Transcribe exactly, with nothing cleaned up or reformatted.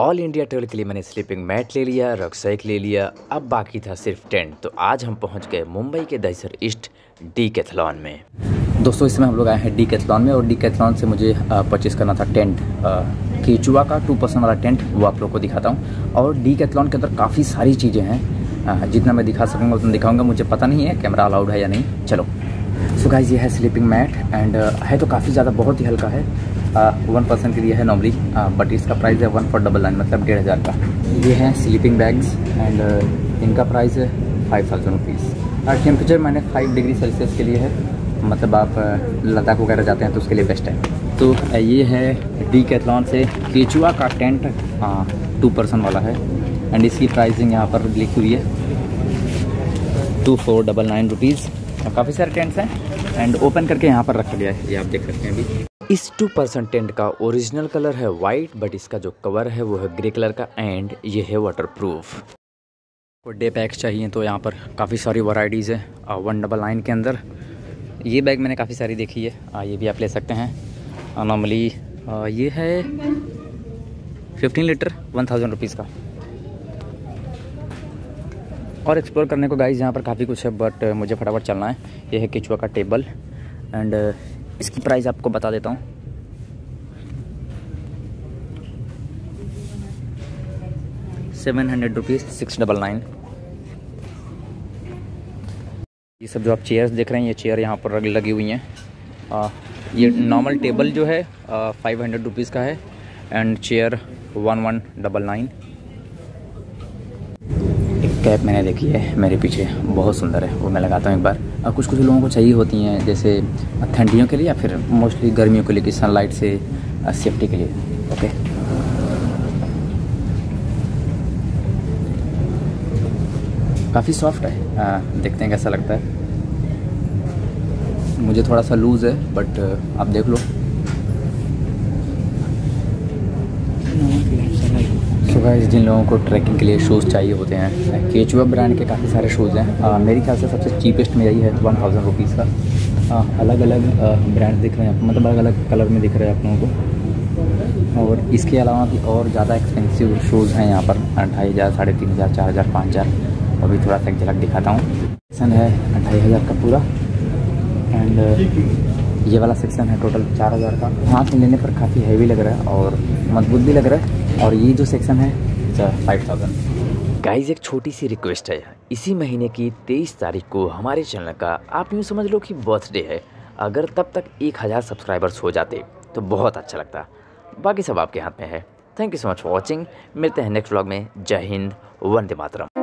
All India travel के लिए मैंने स्लीपिंग मैट ले लिया, रक्सैक ले लिया, अब बाकी था सिर्फ टेंट। तो आज हम पहुंच गए मुंबई के दहिसर ईस्ट डीकैथलॉन में। दोस्तों इसमें हम लोग आए हैं डीकैथलॉन में और डीकैथलॉन से मुझे परचेस करना था टेंट, केचुआ का टू पर्सन वाला टेंट, वो आप लोग को दिखाता हूँ। और डीकैथलॉन के अंदर काफ़ी सारी चीज़ें हैं, जितना मैं दिखा सकूँगा उतना दिखाऊँगा, मुझे पता नहीं है कैमरा अलाउड है या नहीं। चलो सो so गाइज, ये है स्लीपिंग मैट एंड है तो काफ़ी ज़्यादा, बहुत ही हल्का है, वन पर्सन के लिए है नॉर्मली, बट इसका प्राइस है वन फोर डबल नाइन, मतलब डेढ़ हज़ार का। ये है स्लीपिंग बैग्स एंड uh, इनका प्राइस है फाइव थाउजेंड रुपीज़। और टेम्परेचर मैंने फाइव डिग्री सेल्सियस के लिए है, मतलब आप लद्दाख वगैरह जाते हैं तो उसके लिए बेस्ट है। तो ये है डीकैथलॉन से केचुआ का टेंट, टू पर्सन वाला है एंड इसकी प्राइसिंग यहाँ पर लिखी हुई है two four double nine rupees. काफ़ी सारे टेंट्स हैं एंड ओपन करके यहाँ पर रखा गया है, ये आप देख सकते हैं। अभी इस टू पर्सन टेंट का ओरिजिनल कलर है वाइट, बट इसका जो कवर है वो है ग्रे कलर का एंड ये है वाटरप्रूफ। डे पैक्स चाहिए तो यहाँ पर काफ़ी सारी वैरायटीज़ है वन डबल नाइन के अंदर। ये बैग मैंने काफ़ी सारी देखी है, आ, ये भी आप ले सकते हैं। नॉर्मली ये है fifteen litre one thousand rupees का। और एक्सप्लोर करने को गाइस यहाँ पर काफ़ी कुछ है, बट मुझे फटाफट चलना है। ये है केचुआ का टेबल एंड इसकी प्राइस आपको बता देता हूँ। Seven hundred rupees, six double nine. ये सब जो आप चेयर्स देख रहे हैं, ये चेयर यहाँ पर लगी हुई हैं। आ, ये नॉर्मल टेबल जो है फाइव हंड्रेड रुपीज़ का है and chair one one double nine. Cap मैंने देखी है मेरे पीछे, बहुत सुंदर है, वो मैं लगाता हूँ एक बार। और कुछ कुछ लोगों को चाहिए होती हैं, जैसे ठंडियों के लिए या फिर मोस्टली गर्मियों के लिए कि सनलाइट से सेफ्टी के लिए। ओके काफ़ी सॉफ्ट है, आ, देखते हैं कैसा लगता है। मुझे थोड़ा सा लूज़ है बट आप देख लो। गाइस जिन लोगों को ट्रैकिंग के लिए शूज़ चाहिए होते हैं, केचुआ ब्रांड के काफ़ी सारे शूज़ हैं। आ, मेरी ख्याल से सबसे चीपेस्ट में यही है वन थाउजेंड रुपीज़ का। आ, अलग अलग ब्रांड दिख रहे हैं, मतलब अलग अलग कलर में दिख रहे हैं आप लोगों को। और इसके अलावा भी और ज़्यादा एक्सपेंसिव शूज़ हैं यहाँ पर, ढाई हज़ार, साढ़े तीन हज़ार, चार हज़ार, पाँच हज़ार। अभी थोड़ा सा झलक दिखाता हूँ। सेक्शन है ढाई हज़ार का पूरा एंड ये वाला सेक्शन है टोटल चार हज़ार का। हाथ में लेने पर काफ़ी हैवी लग रहा है और मजबूत भी लग रहा है। और ये जो सेक्शन है फाइव थाउजेंड। गाइज एक छोटी सी रिक्वेस्ट है, इसी महीने की तेईस तारीख को हमारे चैनल का आप यूँ समझ लो कि बर्थडे है। अगर तब तक एक हज़ार सब्सक्राइबर्स हो जाते तो बहुत अच्छा लगता। बाकी सब आपके हाथ में है। Thank you so much for watching. मिलते हैं नेक्स्ट व्लॉग में। जय हिंद, वंदे मातरम।